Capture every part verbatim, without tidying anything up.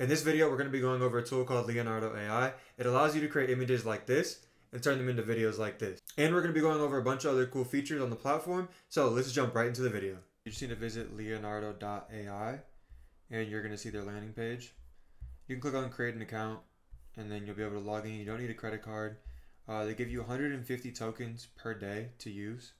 In this video, we're going to be going over a tool called Leonardo A I. It allows you to create images like this and turn them into videos like this. And we're going to be going over a bunch of other cool features on the platform. So let's jump right into the video. You just need to visit Leonardo dot A I and you're going to see their landing page. You can click on create an account and then you'll be able to log in. You don't need a credit card. Uh, they give you one hundred fifty tokens per day to use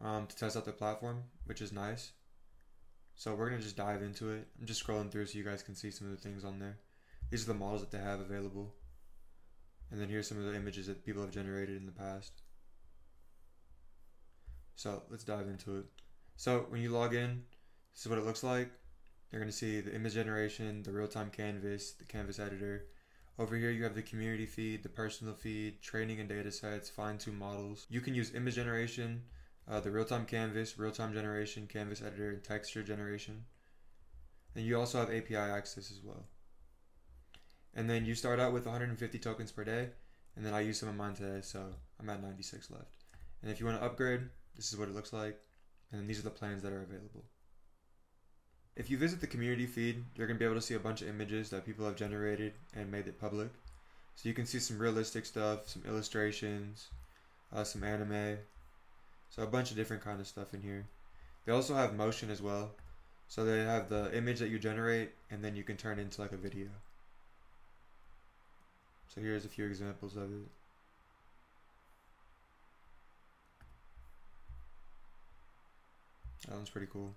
um, to test out the platform, which is nice. So we're going to just dive into it. I'm just scrolling through so you guys can see some of the things on there. These are the models that they have available. And then here's some of the images that people have generated in the past. So let's dive into it. So when you log in, this is what it looks like. You're going to see the image generation, the real-time canvas, the canvas editor. Over here you have the community feed, the personal feed, training and data sets, fine-tune models. You can use image generation, Uh, the real-time canvas, real-time generation, canvas editor, and texture generation. And you also have A P I access as well. And then you start out with one hundred fifty tokens per day, and then I used some of mine today, so I'm at ninety-six left. And if you want to upgrade, this is what it looks like, and then these are the plans that are available. If you visit the community feed, you're going to be able to see a bunch of images that people have generated and made it public. So you can see some realistic stuff, some illustrations, uh, some anime. So a bunch of different kind of stuff in here. They also have motion as well. So they have the image that you generate and then you can turn into like a video. So here's a few examples of it. That one's pretty cool.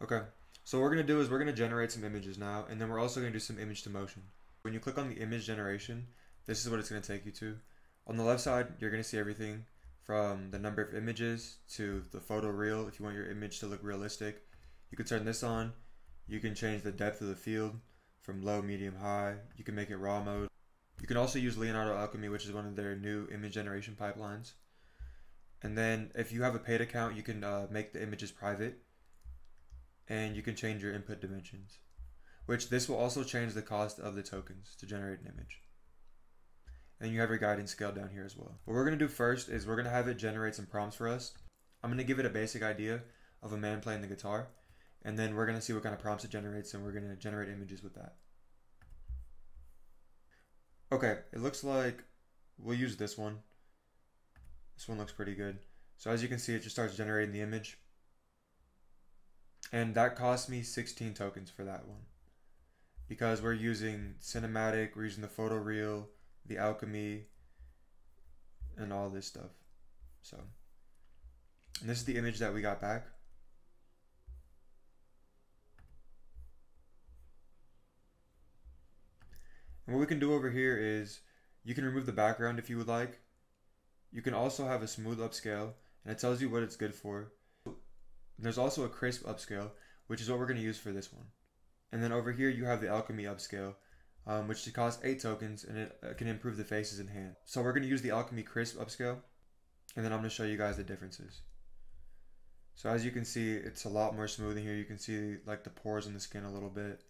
Okay, so what we're gonna do is we're gonna generate some images now, and then we're also gonna do some image to motion. When you click on the image generation, this is what it's gonna take you to. On the left side, you're gonna see everything from the number of images to the photo reel. If you want your image to look realistic, you can turn this on. You can change the depth of the field from low, medium, high. You can make it raw mode. You can also use Leonardo Alchemy, which is one of their new image generation pipelines. And then if you have a paid account, you can uh, make the images private, and you can change your input dimensions, which this will also change the cost of the tokens to generate an image. And you have your guidance scale down here as well. What we're gonna do first is we're gonna have it generate some prompts for us. I'm gonna give it a basic idea of a man playing the guitar, and then we're gonna see what kind of prompts it generates, and we're gonna generate images with that. Okay, it looks like we'll use this one. This one looks pretty good. So as you can see, it just starts generating the image. And that cost me sixteen tokens for that one. Because we're using cinematic, we're using the photo reel, the alchemy, and all this stuff. So, and this is the image that we got back. And what we can do over here is you can remove the background if you would like. You can also have a smooth upscale, and it tells you what it's good for. And there's also a crisp upscale, which is what we're going to use for this one. And then over here you have the alchemy upscale, Um, which costs eight tokens, and it uh, can improve the faces in hand. So we're going to use the Alchemy Crisp upscale, and then I'm going to show you guys the differences. So as you can see, it's a lot more smooth in here. You can see like the pores in the skin a little bit.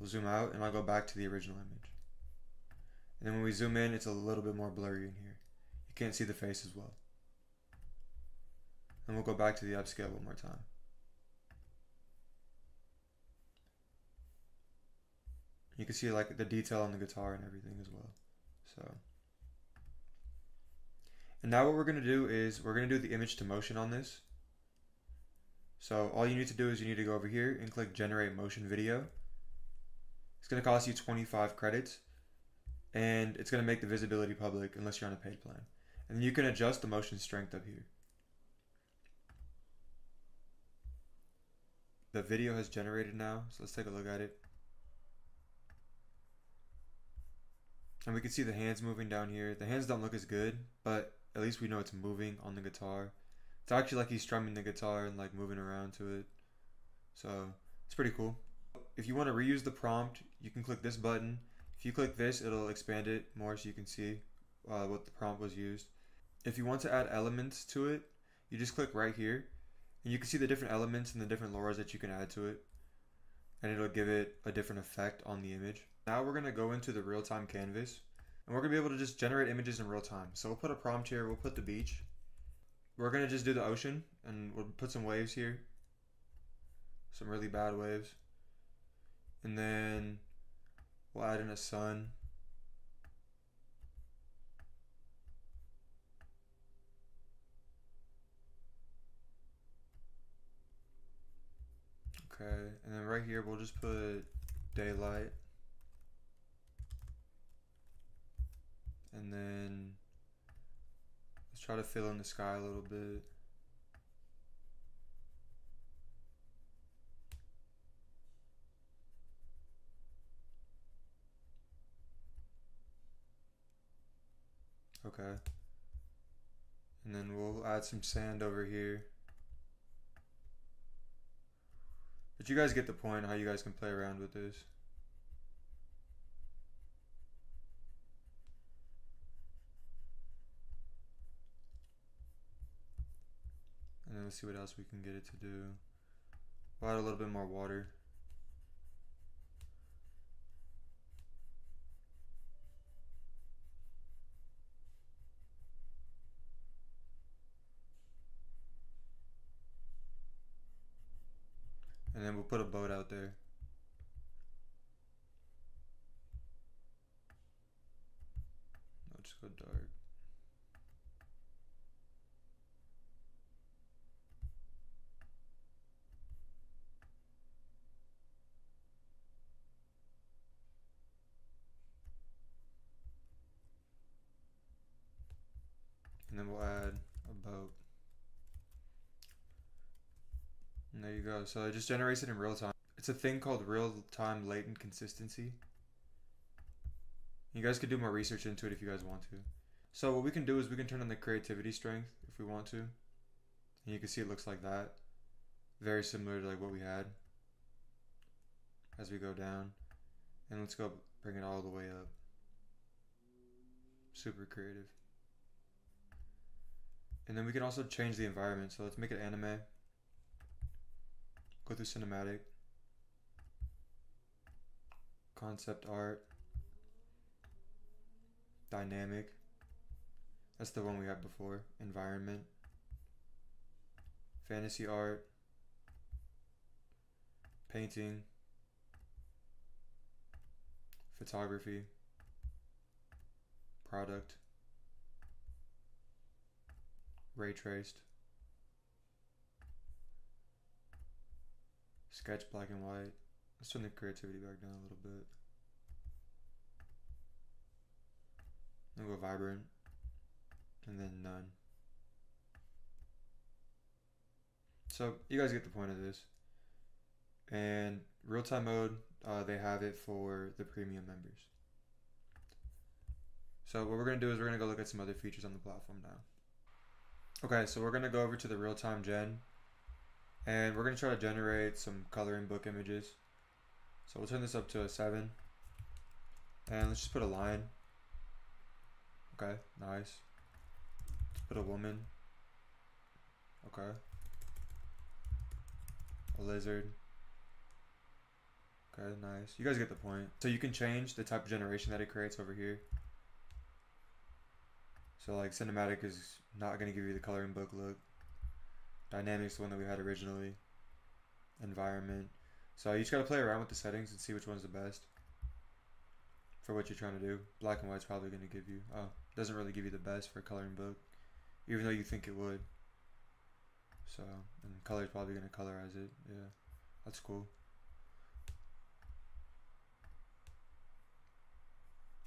We'll zoom out, and I'll go back to the original image. And then when we zoom in, it's a little bit more blurry in here. You can't see the face as well. And we'll go back to the upscale one more time. You can see like the detail on the guitar and everything as well. So, and now what we're gonna do is we're gonna do the image to motion on this. So all you need to do is you need to go over here and click generate motion video. It's gonna cost you twenty-five credits, and it's gonna make the visibility public unless you're on a paid plan. And you can adjust the motion strength up here. The video has generated now, so let's take a look at it. And we can see the hands moving down here. The hands don't look as good, but at least we know it's moving on the guitar. It's actually like he's strumming the guitar and like moving around to it. So it's pretty cool. If you want to reuse the prompt, you can click this button. If you click this, it'll expand it more so you can see uh, what the prompt was used. If you want to add elements to it, you just click right here, and you can see the different elements and the different lures that you can add to it. And it'll give it a different effect on the image. Now we're gonna go into the real-time canvas, and we're gonna be able to just generate images in real time. So we'll put a prompt here, we'll put the beach. We're gonna just do the ocean, and we'll put some waves here. Some really bad waves. and then we'll add in a sun. Okay, and then right here we'll just put daylight, and then let's try to fill in the sky a little bit. Okay, and then we'll add some sand over here. But you guys get the point, how you guys can play around with this. And then let's see what else we can get it to do. We'll add a little bit more water. And then we'll put a boat out there. I'll just go dark. And then we'll add a boat. And there you go. So it just generates it in real time. It's a thing called Real-Time Latent Consistency. You guys could do more research into it if you guys want to. So what we can do is we can turn on the creativity strength if we want to. And you can see it looks like that. Very similar to like what we had as we go down. And let's go bring it all the way up. Super creative. And then we can also change the environment. So let's make it anime. Go through cinematic, concept art, dynamic. That's the one we had before. Environment, fantasy art, painting, photography, product, ray traced, sketch black and white. Let's turn the creativity back down a little bit. Then go vibrant. And then none. So you guys get the point of this. And real-time mode, uh, they have it for the premium members. So what we're going to do is we're going to go look at some other features on the platform now. Okay, so we're going to go over to the real-time gen. And we're gonna try to generate some coloring book images. So we'll turn this up to a seven. And let's just put a line. Okay, nice. Let's put a woman. Okay. A lizard. Okay, nice. You guys get the point. So you can change the type of generation that it creates over here. So like cinematic is not gonna give you the coloring book look. Dynamic's the one that we had originally. Environment. So you just gotta play around with the settings and see which one's the best for what you're trying to do. Black and white's probably gonna give you. Oh, doesn't really give you the best for a coloring book, even though you think it would. So, and color's probably gonna colorize it. Yeah, that's cool.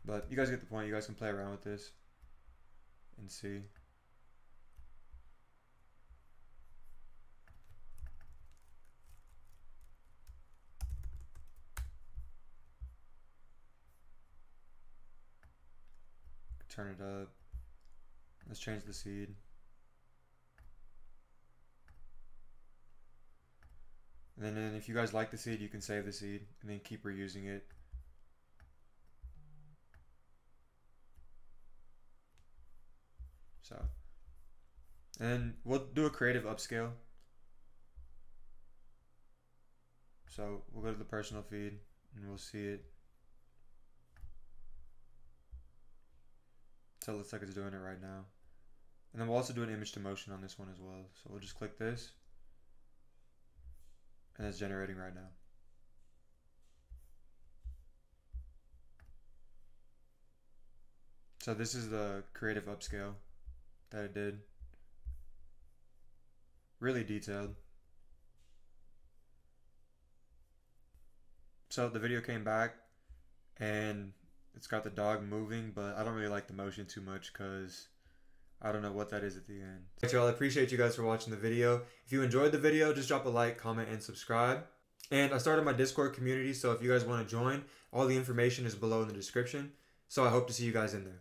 But you guys get the point. You guys can play around with this and see. Turn it up. Let's change the seed. And then, then if you guys like the seed, you can save the seed and then keep reusing it. So, and we'll do a creative upscale. So we'll go to the personal feed and we'll see it. So it looks like it's doing it right now. And then we'll also do an image to motion on this one as well. So we'll just click this. And it's generating right now. So this is the creative upscale that I did. Really detailed. So the video came back and it's got the dog moving, but I don't really like the motion too much because I don't know what that is at the end. Alright y'all, I appreciate you guys for watching the video. If you enjoyed the video, just drop a like, comment, and subscribe. And I started my Discord community, so if you guys want to join, all the information is below in the description. So I hope to see you guys in there.